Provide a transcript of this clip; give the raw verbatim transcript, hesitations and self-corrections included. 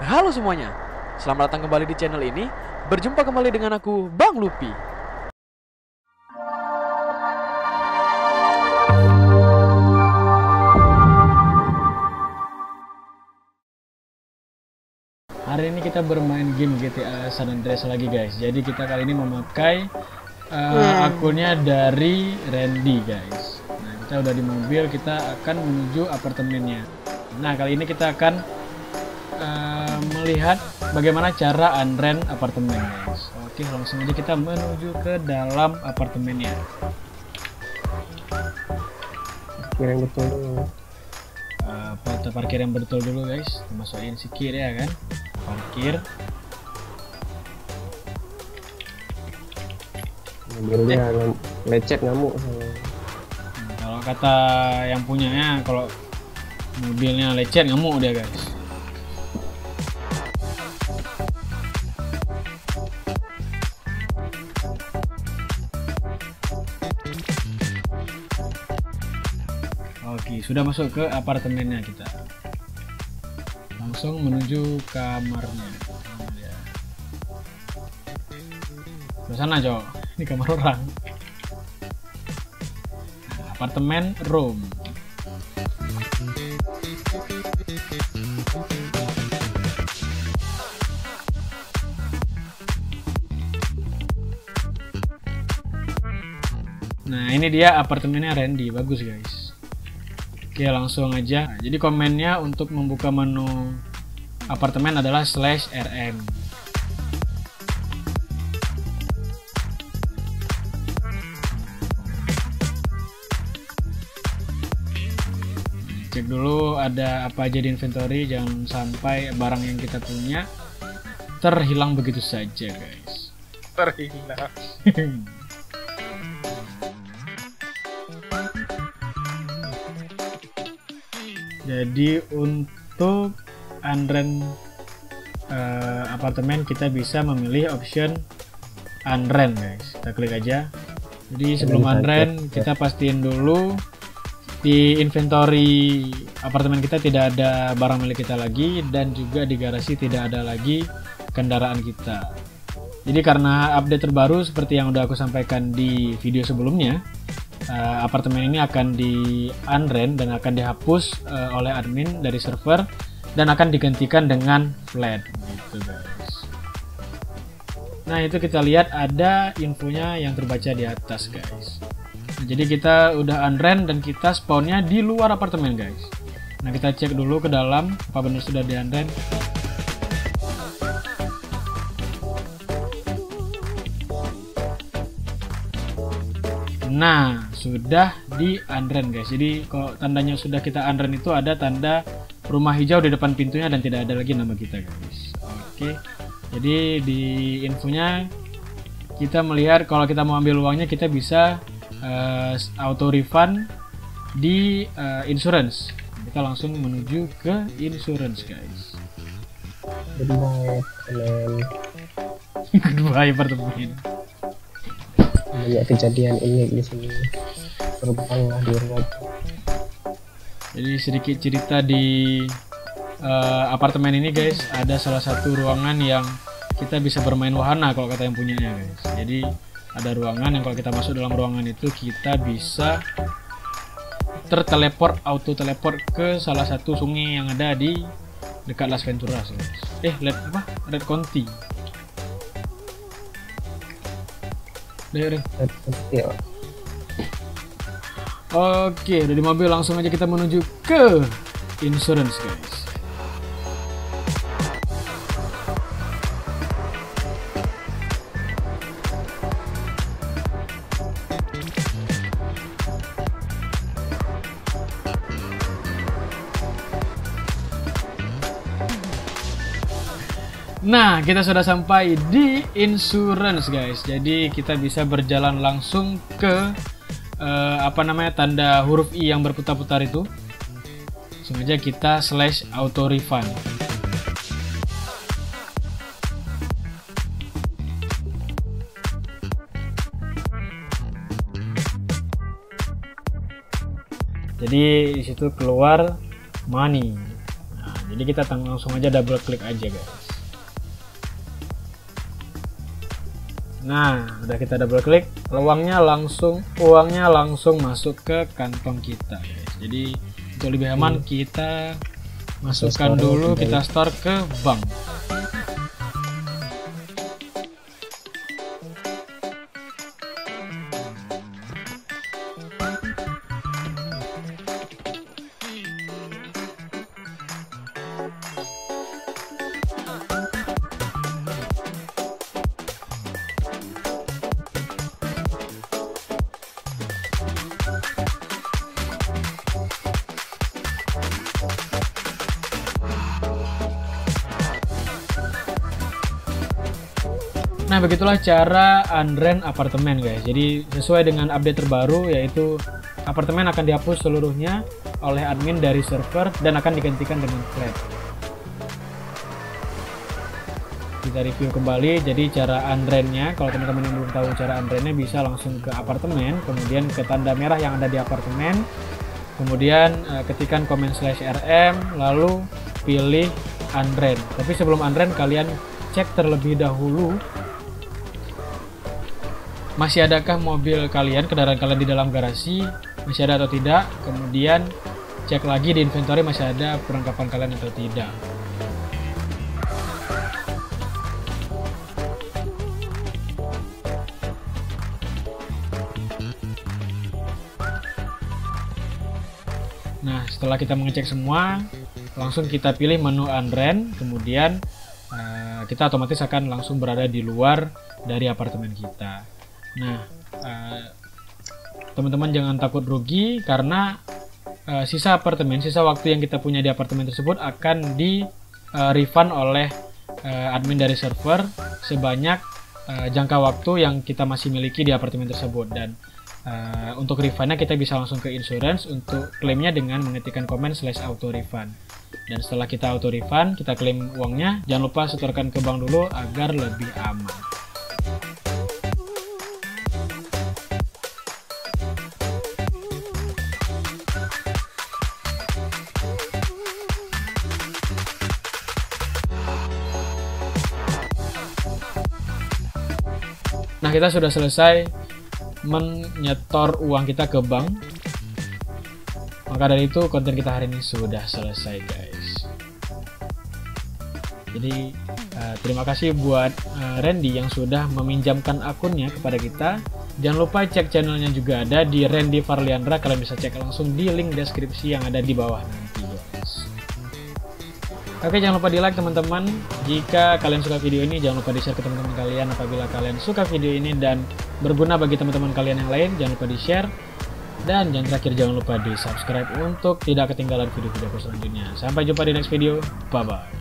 Halo semuanya, selamat datang kembali di channel ini. Berjumpa kembali dengan aku, Bang Lupi. Hari ini kita bermain game G T A San Andreas lagi guys. Jadi kita kali ini memakai uh, akunnya dari Randy guys. Nah, kita udah di mobil, kita akan menuju apartemennya. Nah, kali ini kita akan Uh, melihat bagaimana cara unrent apartemen guys. Oke, langsung aja kita menuju ke dalam apartemennya. Parkir yang betul dulu. Uh, parkir yang betul dulu guys. Masukin si kiri ya kan. Parkir. Mobilnya lecet ngamuk. Nah, kalau kata yang punyanya, kalau mobilnya lecet ngamuk dia guys. Oke, sudah masuk ke apartemennya, kita langsung menuju kamarnya. Ke sana cowok, ini kamar orang. Nah, apartemen room. Nah, ini dia apartemennya Randy, bagus guys. Oke, langsung aja. Nah, jadi komennya untuk membuka menu apartemen adalah slash rm. Cek dulu ada apa aja di inventory, jangan sampai barang yang kita punya terhilang begitu saja guys. Terhilang. Jadi untuk unrent uh, apartemen kita bisa memilih option unrent guys. Kita klik aja. Jadi sebelum unrent kita pastiin dulu di inventory apartemen kita tidak ada barang milik kita lagi, dan juga di garasi tidak ada lagi kendaraan kita. Jadi karena update terbaru seperti yang udah aku sampaikan di video sebelumnya, Uh, apartemen ini akan di unrent dan akan dihapus uh, oleh admin dari server dan akan digantikan dengan flat gitu guys. Nah, itu kita lihat ada infonya yang terbaca di atas guys. Nah, jadi kita udah unrent dan kita spawnnya di luar apartemen guys. Nah, kita cek dulu ke dalam apa benar sudah di unrent. Nah, sudah di unrent guys. Jadi kalau tandanya sudah kita unrent itu ada tanda rumah hijau di depan pintunya dan tidak ada lagi nama kita guys. Oke, jadi di infonya kita melihat kalau kita mau ambil uangnya kita bisa uh, auto refund di uh, insurance. Kita langsung menuju ke insurance guys. Goodbye goodbye apartemen. Banyak kejadian unik di sini, terbanglah di rumah. Jadi sedikit cerita di uh, apartemen ini guys, ada salah satu ruangan yang kita bisa bermain wahana kalau kata yang punyanya guys. Jadi ada ruangan yang kalau kita masuk dalam ruangan itu kita bisa terteleport, auto teleport ke salah satu sungai yang ada di dekat Las Venturas guys. Eh, Red apa? Red County. Oke, okay, dari mobil langsung aja kita menuju ke insurance guys. Nah, kita sudah sampai di insurance guys. Jadi kita bisa berjalan langsung ke uh, apa namanya, tanda huruf I yang berputar-putar itu. Sengaja kita slash auto refund. Jadi disitu keluar money. Nah, jadi Jadi kita langsung aja double klik aja guys. Nah, udah kita double klik, uangnya langsung uangnya langsung masuk ke kantong kita guys. Jadi untuk lebih aman kita masukkan dulu, kita store ke bank. Nah, begitulah cara unrent apartemen guys. Jadi sesuai dengan update terbaru, yaitu apartemen akan dihapus seluruhnya oleh admin dari server dan akan digantikan dengan flat. Kita review kembali. Jadi cara unrentnya, kalau teman-teman yang belum tahu cara unrentnya, bisa langsung ke apartemen, kemudian ke tanda merah yang ada di apartemen, kemudian ketikan komen slash rm, lalu pilih unrent. Tapi sebelum unrent kalian cek terlebih dahulu masih adakah mobil kalian, kendaraan kalian di dalam garasi, masih ada atau tidak. Kemudian cek lagi di inventory masih ada perlengkapan kalian atau tidak. Nah, setelah kita mengecek semua, langsung kita pilih menu unrent, kemudian uh, kita otomatis akan langsung berada di luar dari apartemen kita. Nah, teman-teman uh, jangan takut rugi, karena uh, sisa apartemen, sisa waktu yang kita punya di apartemen tersebut akan di uh, refund oleh uh, admin dari server sebanyak uh, jangka waktu yang kita masih miliki di apartemen tersebut. Dan uh, untuk refundnya kita bisa langsung ke insurance untuk klaimnya dengan mengetikkan komen slash auto refund. Dan setelah kita auto refund, kita klaim uangnya, jangan lupa setorkan ke bank dulu agar lebih aman. Nah, kita sudah selesai menyetor uang kita ke bank. Maka dari itu konten kita hari ini sudah selesai guys. Jadi uh, terima kasih buat uh, Randy yang sudah meminjamkan akunnya kepada kita. Jangan lupa cek channelnya juga, ada di Randy Varliandra. Kalian bisa cek langsung di link deskripsi yang ada di bawah nanti guys. Oke, jangan lupa di like teman-teman. Jika kalian suka video ini, jangan lupa di share ke teman-teman kalian. Apabila kalian suka video ini dan berguna bagi teman-teman kalian yang lain, jangan lupa di share. Dan yang terakhir, jangan lupa di subscribe untuk tidak ketinggalan video-video selanjutnya. Sampai jumpa di next video. Bye-bye.